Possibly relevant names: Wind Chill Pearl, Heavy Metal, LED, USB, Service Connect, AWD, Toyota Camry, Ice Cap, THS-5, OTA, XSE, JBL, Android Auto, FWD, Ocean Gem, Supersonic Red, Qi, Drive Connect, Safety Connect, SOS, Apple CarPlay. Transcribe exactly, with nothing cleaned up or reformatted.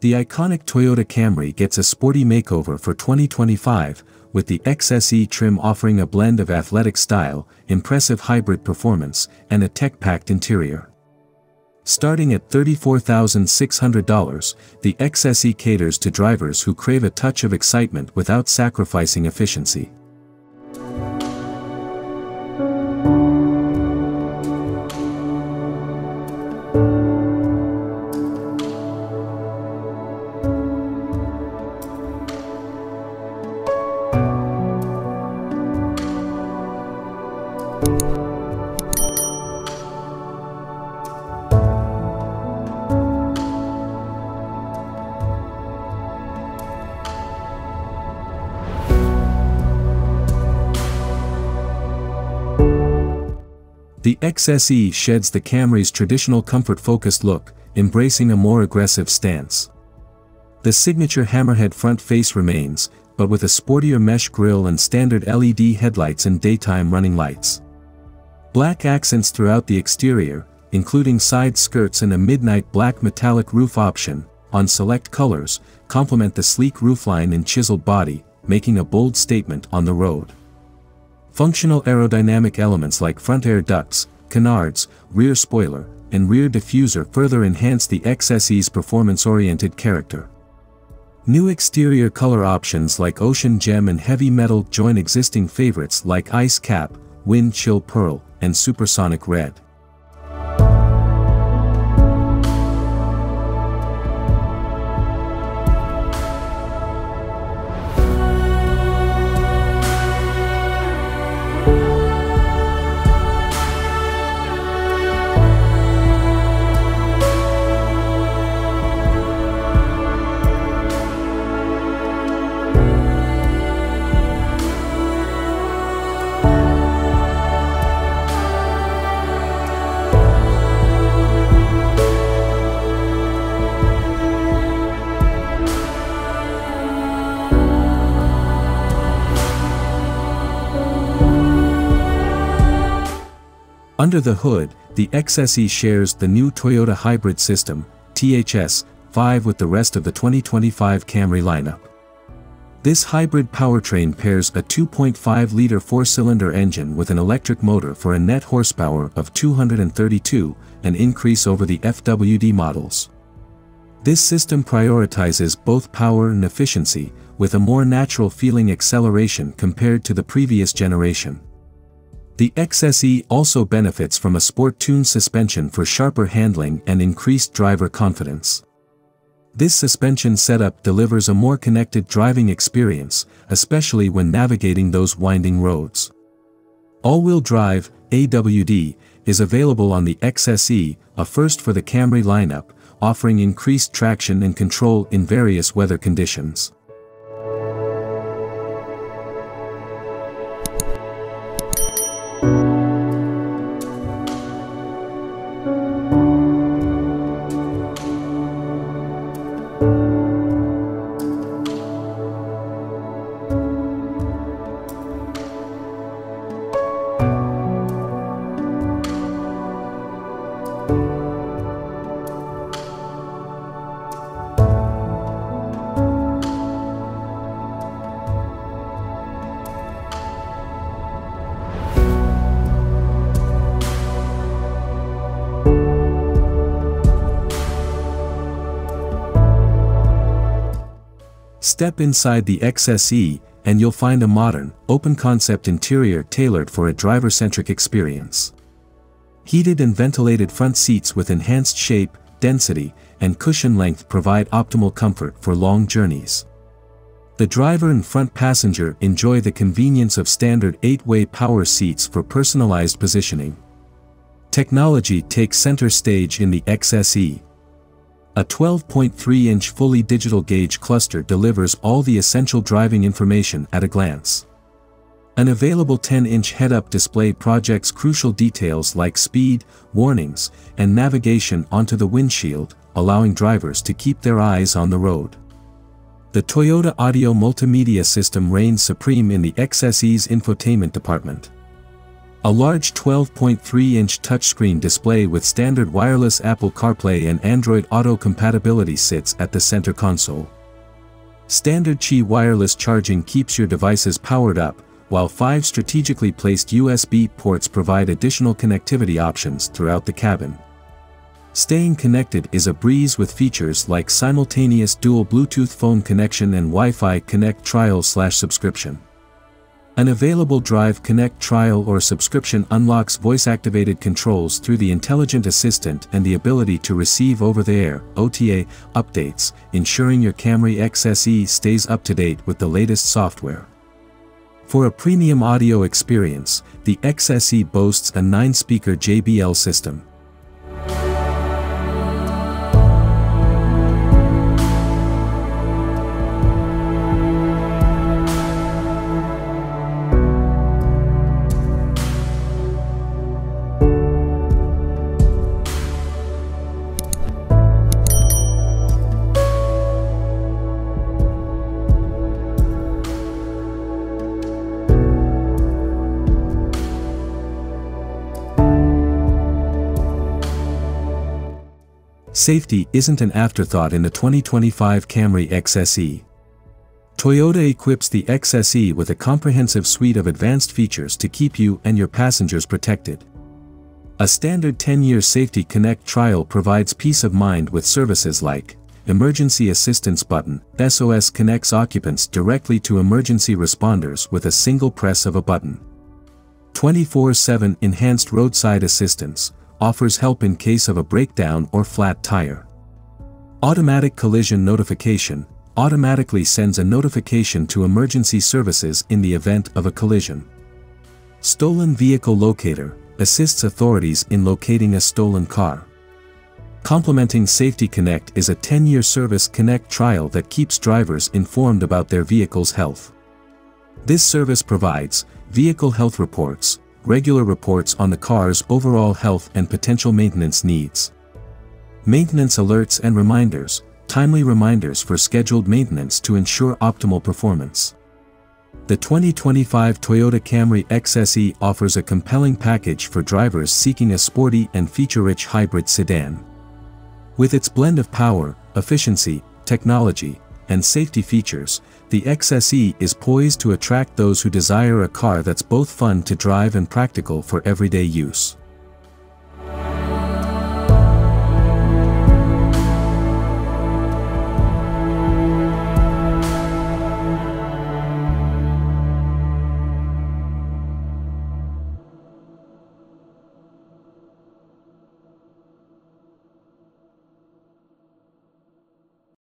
The iconic Toyota Camry gets a sporty makeover for twenty twenty-five, with the X S E trim offering a blend of athletic style, impressive hybrid performance, and a tech-packed interior. Starting at thirty-four thousand six hundred dollars, the X S E caters to drivers who crave a touch of excitement without sacrificing efficiency. The X S E sheds the Camry's traditional comfort-focused look, embracing a more aggressive stance. The signature hammerhead front face remains, but with a sportier mesh grille and standard L E D headlights and daytime running lights. Black accents throughout the exterior, including side skirts and a midnight black metallic roof option, on select colors, complement the sleek roofline and chiseled body, making a bold statement on the road. Functional aerodynamic elements like front air ducts, canards, rear spoiler, and rear diffuser further enhance the X S E's performance-oriented character. New exterior color options like Ocean Gem and Heavy Metal join existing favorites like Ice Cap, Wind Chill Pearl, and Supersonic Red. Under the hood, the X S E shares the new Toyota hybrid system, T H S five, with the rest of the twenty twenty-five Camry lineup. This hybrid powertrain pairs a two point five liter four-cylinder engine with an electric motor for a net horsepower of two hundred thirty-two, an increase over the F W D models. This system prioritizes both power and efficiency, with a more natural-feeling acceleration compared to the previous generation. The X S E also benefits from a sport-tuned suspension for sharper handling and increased driver confidence. This suspension setup delivers a more connected driving experience, especially when navigating those winding roads. All-wheel drive, A W D, is available on the X S E, a first for the Camry lineup, offering increased traction and control in various weather conditions. Step inside the X S E, and you'll find a modern, open-concept interior tailored for a driver-centric experience. Heated and ventilated front seats with enhanced shape, density, and cushion length provide optimal comfort for long journeys. The driver and front passenger enjoy the convenience of standard eight-way power seats for personalized positioning. Technology takes center stage in the X S E. A twelve point three inch fully digital gauge cluster delivers all the essential driving information at a glance. An available ten inch head-up display projects crucial details like speed, warnings, and navigation onto the windshield, allowing drivers to keep their eyes on the road. The Toyota Auto multimedia system reigns supreme in the X S E's infotainment department. A large twelve point three inch touchscreen display with standard wireless Apple CarPlay and Android Auto compatibility sits at the center console. Standard Qi wireless charging keeps your devices powered up, while five strategically placed U S B ports provide additional connectivity options throughout the cabin. Staying connected is a breeze with features like simultaneous dual Bluetooth phone connection and Wi-Fi Connect trial/subscription. An available Drive Connect trial or subscription unlocks voice-activated controls through the intelligent assistant and the ability to receive over-the-air (O T A) updates, ensuring your Camry X S E stays up to date with the latest software. For a premium audio experience, the X S E boasts a nine-speaker J B L system. Safety isn't an afterthought in the twenty twenty-five Camry X S E. Toyota equips the X S E with a comprehensive suite of advanced features to keep you and your passengers protected. A standard ten year Safety Connect trial provides peace of mind with services like Emergency Assistance Button. S O S connects occupants directly to emergency responders with a single press of a button. twenty-four seven Enhanced Roadside Assistance offers help in case of a breakdown or flat tire. Automatic collision notification automatically sends a notification to emergency services in the event of a collision. Stolen vehicle locator assists authorities in locating a stolen car. Complementing Safety Connect is a ten year Service Connect trial that keeps drivers informed about their vehicle's health. This service provides vehicle health reports, regular reports on the car's overall health and potential maintenance needs. Maintenance alerts and reminders, timely reminders for scheduled maintenance to ensure optimal performance. The twenty twenty-five Toyota Camry X S E offers a compelling package for drivers seeking a sporty and feature-rich hybrid sedan. With its blend of power, efficiency, technology, and safety features, the X S E is poised to attract those who desire a car that's both fun to drive and practical for everyday use.